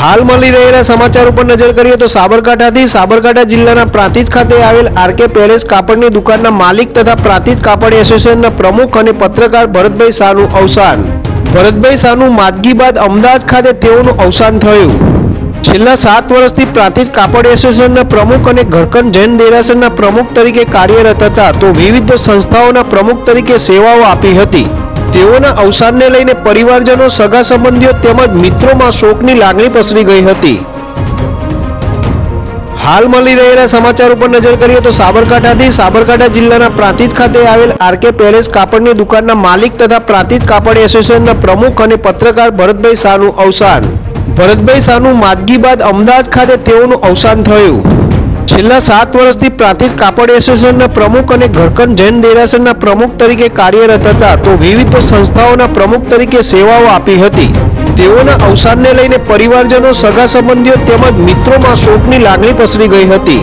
હાલ મળી રહેલા સમાચાર ઉપર નજર કરીએ તો સાબરકાંઠાથી સાબરકાંઠા જિલ્લાના પ્રાંતિજ ખાતે આવેલ આરકે પેરેઝ કાપડની દુકાનના માલિક તથા પ્રાંતિજ કાપડ એસોસિએશનના પ્રમુખ અને પત્રકાર ભરતભાઈ શાહનું અવસાન. ભરતભાઈ શાહનું માંદગી બાદ અમદાવાદ ખાતે તેઓનું અવસાન થયું. છેલ્લા 7 વર્ષથી પ્રાંતિજ કાપડ એસોસિએશનના પ્રમુખ અને ઘરકન જૈન દેરાસરના પ્રમુખ તરીકે કાર્યરત હતા તો વિવિધ સંસ્થાઓના પ્રમુખ તરીકે સેવાઓ આપી હતી. તેઓના અવસાનને લઈને પરિવારજનો, સગા સંબંધીઓ તેમજ મિત્રોમાં શોકની લાગણી પસરી ગઈ હતી. હાલ મળી રહેલા સમાચાર ઉપર નજર કરીએ તો સાબરકાંઠાથી સાબરકાંઠા જિલ્લાના પ્રાંતિજ ખાતે આવેલ આરકે પેરેઝ કાપડની દુકાનના માલિક તથા પ્રાંતિજ કાપડ એસોસિએશનના પ્રમુખ અને પત્રકાર ભરતભાઈ શાહનું અવસાન. ભરતભાઈ શાહનું માંદગી બાદ અમદાવાદ ખાતે તેઓનું અવસાન થયું. છેલ્લા 7 વર્ષથી પ્રાંતિજ કાપડ એસોસિએશનના પ્રમુખ અને ઘરકન જૈન દેરાસરના પ્રમુખ તરીકે કાર્યરત હતા તો વિવિધ સંસ્થાઓના પ્રમુખ તરીકે સેવાઓ આપી હતી. તેઓના અવસાનને લઈને પરિવારજનો, સગા સંબંધીઓ તેમજ મિત્રોમાં શોકની લાગણી પસરી ગઈ હતી.